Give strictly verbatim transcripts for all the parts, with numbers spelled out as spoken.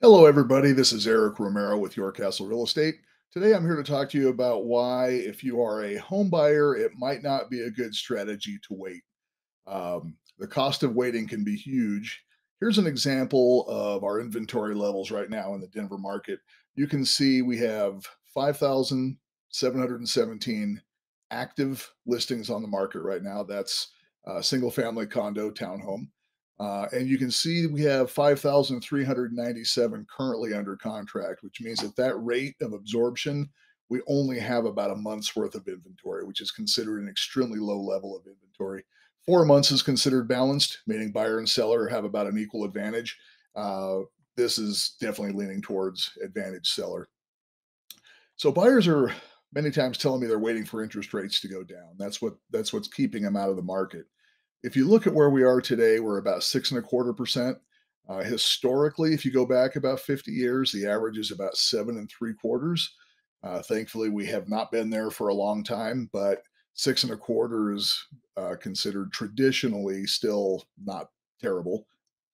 Hello everybody, this is Eric Romero with Your Castle Real Estate. Today I'm here to talk to you about why, if you are a home buyer, it might not be a good strategy to wait. Um, the cost of waiting can be huge. Here's an example of our inventory levels right now in the Denver market. You can see we have five thousand seven hundred seventeen active listings on the market right now. That's a single family condo townhome. Uh, and you can see we have five thousand three hundred ninety-seven currently under contract, which means at that rate of absorption, we only have about a month's worth of inventory, which is considered an extremely low level of inventory. Four months is considered balanced, meaning buyer and seller have about an equal advantage. Uh, this is definitely leaning towards advantage seller. So buyers are many times telling me they're waiting for interest rates to go down. That's what that's what's keeping them out of the market. If you look at where we are today, we're about six and a quarter percent. Uh, historically, if you go back about fifty years, the average is about seven and three quarters. Uh, thankfully, we have not been there for a long time, but six and a quarter is uh, considered traditionally still not terrible.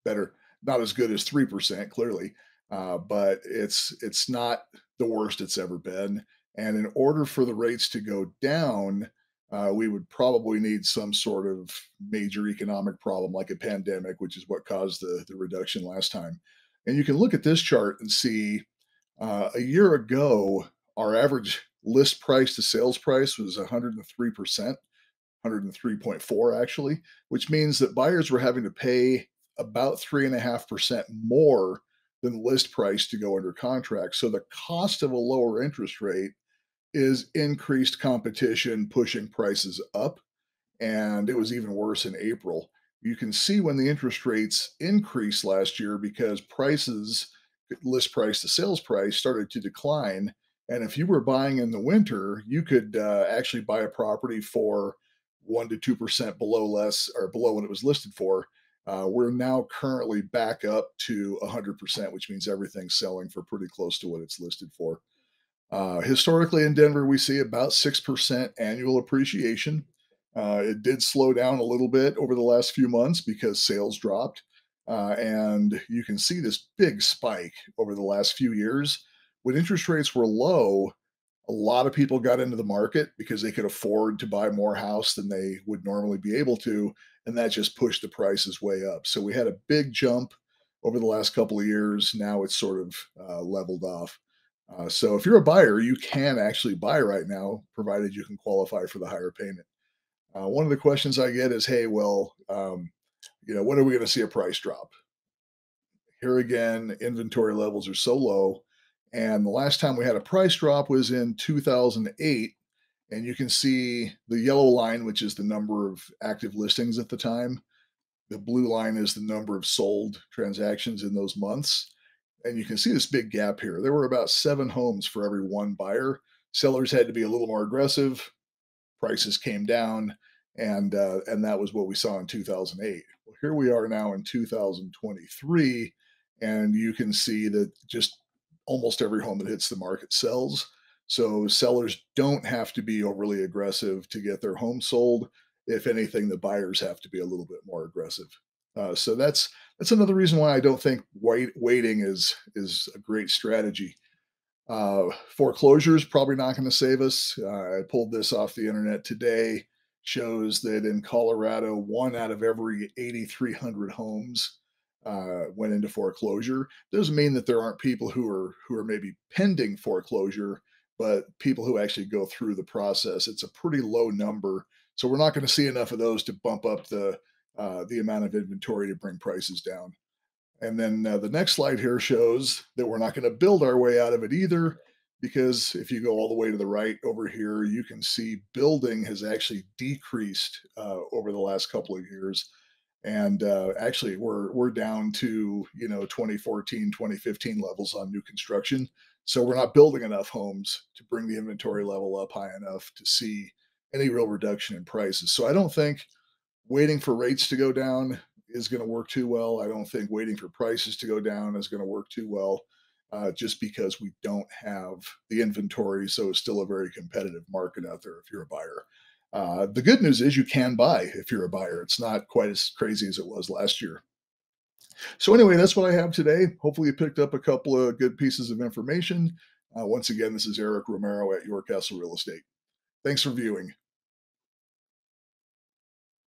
Better, not as good as three percent, clearly, uh, but it's it's not the worst it's ever been. And in order for the rates to go down, Uh, we would probably need some sort of major economic problem like a pandemic, which is what caused the, the reduction last time. And you can look at this chart and see uh, a year ago, our average list price to sales price was one hundred three percent, one hundred three point four actually, which means that buyers were having to pay about three point five percent more than the list price to go under contract. So the cost of a lower interest rate is increased competition pushing prices up, and it was even worse in April. You can see when the interest rates increased last year because prices, list price to sales price, started to decline. And if you were buying in the winter, you could uh, actually buy a property for one to two percent below less or below what it was listed for. Uh, we're now currently back up to one hundred percent, which means everything's selling for pretty close to what it's listed for. Uh, historically in Denver, we see about six percent annual appreciation. Uh, it did slow down a little bit over the last few months because sales dropped. Uh, and you can see this big spike over the last few years. When interest rates were low, a lot of people got into the market because they could afford to buy more house than they would normally be able to. And that just pushed the prices way up. So we had a big jump over the last couple of years. Now it's sort of uh, leveled off. Uh, so if you're a buyer, you can actually buy right now, provided you can qualify for the higher payment. Uh, one of the questions I get is, hey, well, um, you know, when are we going to see a price drop? Here again, inventory levels are so low. And the last time we had a price drop was in two thousand eight. And you can see the yellow line, which is the number of active listings at the time. The blue line is the number of sold transactions in those months. And you can see this big gap here. There were about seven homes for every one buyer. Sellers had to be a little more aggressive. Prices came down, and uh, and that was what we saw in two thousand eight. Well, here we are now in two thousand twenty-three, and you can see that just almost every home that hits the market sells. So sellers don't have to be overly aggressive to get their home sold. If anything, the buyers have to be a little bit more aggressive. Uh, so that's that's another reason why I don't think wait, waiting is is a great strategy. Uh, foreclosures probably not going to save us. Uh, I pulled this off the internet today. Shows that in Colorado, one out of every eighty-three hundred homes uh, went into foreclosure. Doesn't mean that there aren't people who are who are maybe pending foreclosure, but people who actually go through the process. It's a pretty low number, so we're not going to see enough of those to bump up the Uh, the amount of inventory to bring prices down. And then uh, the next slide here shows that we're not going to build our way out of it either, because if you go all the way to the right over here, you can see building has actually decreased uh, over the last couple of years. And uh, actually we're, we're down to, you know, twenty fourteen, twenty fifteen levels on new construction. So we're not building enough homes to bring the inventory level up high enough to see any real reduction in prices. So I don't think waiting for rates to go down is going to work too well. I don't think waiting for prices to go down is going to work too well, uh, just because we don't have the inventory. So it's still a very competitive market out there if you're a buyer. Uh, the good news is you can buy if you're a buyer. It's not quite as crazy as it was last year. So anyway, that's what I have today. Hopefully you picked up a couple of good pieces of information. Uh, once again, this is Eric Romero at Your Castle Real Estate. Thanks for viewing.